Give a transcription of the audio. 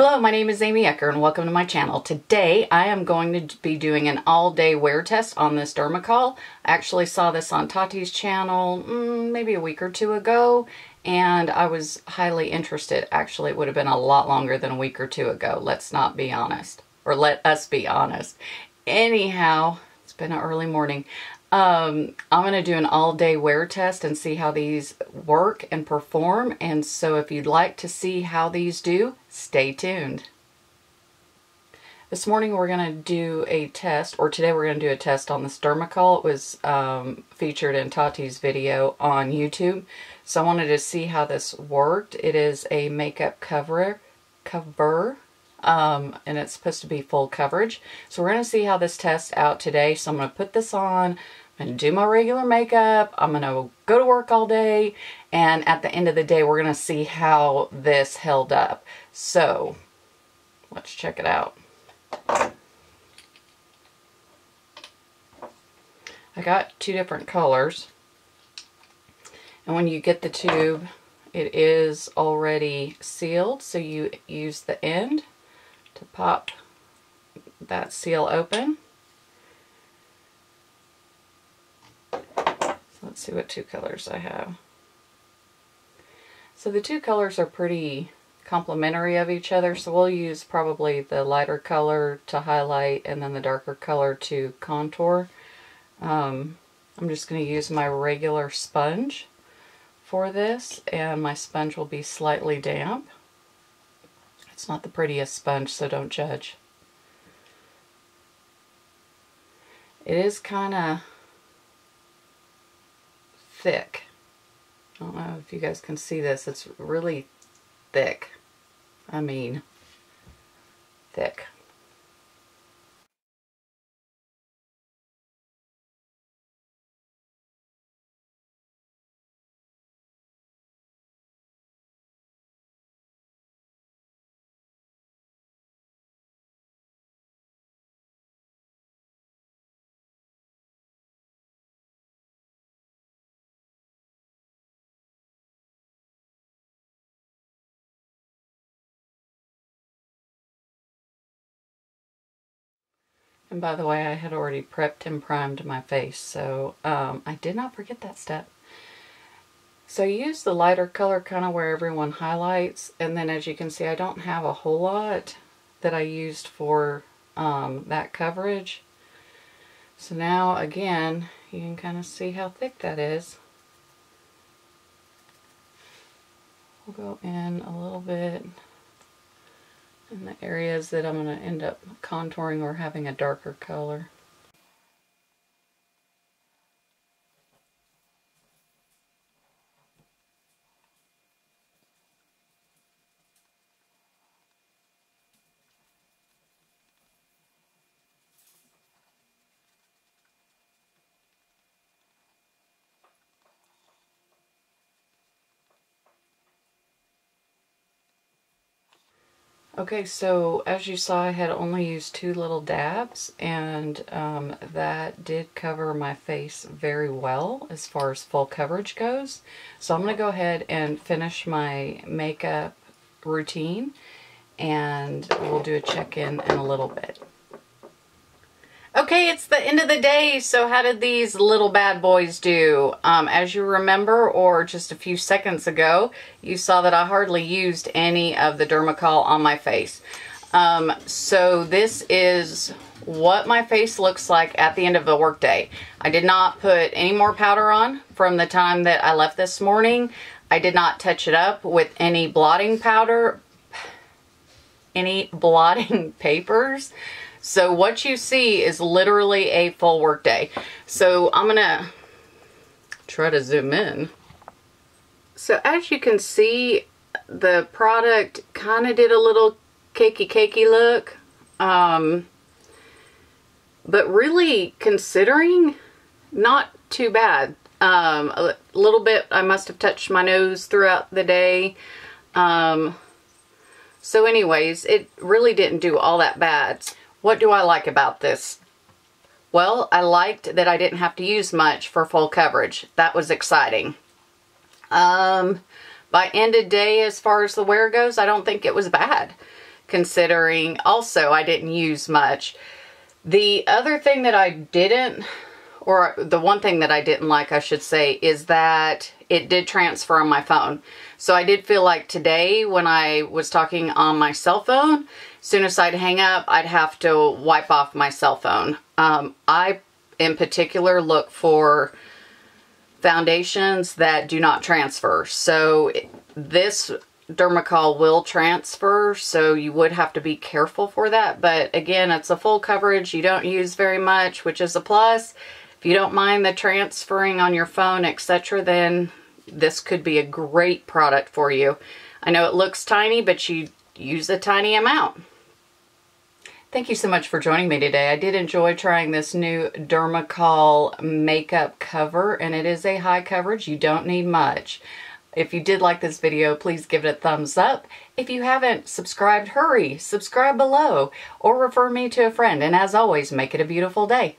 Hello, my name is Amy Ecker and welcome to my channel. Today I am going to be doing an all-day wear test on this Dermacol. I actually saw this on Tati's channel maybe a week or two ago and I was highly interested. Actually, it would have been a lot longer than a week or two ago. Let's not be honest. Or let us be honest. Anyhow, it's been an early morning. I'm going to do an all-day wear test and see how these work and perform. And so if you'd like to see how these do, stay tuned. This morning we're going to do a test, or today we're going to do a test on this Dermacol. It was featured in Tati's video on YouTube. So I wanted to see how this worked. It is a makeup cover. And it's supposed to be full coverage. So we're going to see how this tests out today. So I'm going to put this on, I'm going to do my regular makeup, I'm going to go to work all day, and at the end of the day we're going to see how this held up. So let's check it out. I got two different colors, and when you get the tube it is already sealed, so you use the end to pop that seal open. So let's see what two colors I have. So the two colors are pretty complementary of each other, so we'll use probably the lighter color to highlight and then the darker color to contour. I'm just going to use my regular sponge for this, and my sponge will be slightly damp. It's not the prettiest sponge, so don't judge. It is kind of thick. I don't know if you guys can see this. It's really thick. I mean, thick. And by the way, I had already prepped and primed my face, so I did not forget that step. So you use the lighter color kind of where everyone highlights, and then as you can see, I don't have a whole lot that I used for that coverage. So now, again, you can kind of see how thick that is. We'll go in a little bit in the areas that I'm going to end up contouring or having a darker color. Okay, so as you saw, I had only used two little dabs, and that did cover my face very well as far as full coverage goes. So I'm going to go ahead and finish my makeup routine, and we'll do a check-in in a little bit. Okay, it's the end of the day, so how did these little bad boys do? As you remember, or just a few seconds ago, you saw that I hardly used any of the Dermacol on my face. So this is what my face looks like at the end of the workday. I did not put any more powder on from the time that I left this morning. I did not touch it up with any blotting powder, any blotting papers. So what you see is literally a full work day. So I'm going to try to zoom in. So as you can see, the product kind of did a little cakey look. But really, considering, not too bad. A little bit, I must have touched my nose throughout the day. So anyways, it really didn't do all that bad. What do I like about this? Well, I liked that I didn't have to use much for full coverage. That was exciting. By end of day, as far as the wear goes, I don't think it was bad. considering also I didn't use much. The other thing that I didn't, or the one thing that I didn't like, I should say, is that it did transfer on my phone. So I did feel like today when I was talking on my cell phone, as soon as I'd hang up, I'd have to wipe off my cell phone. I, in particular, look for foundations that do not transfer. So this Dermacol will transfer, so you would have to be careful for that. But again, it's a full coverage. You don't use very much, which is a plus. If you don't mind the transferring on your phone, etc., then this could be a great product for you. I know it looks tiny, but you use a tiny amount. Thank you so much for joining me today. I did enjoy trying this new Dermacol makeup cover, and it is a high coverage. You don't need much. If you did like this video, please give it a thumbs up. If you haven't subscribed, hurry, subscribe below, or refer me to a friend. And as always, make it a beautiful day.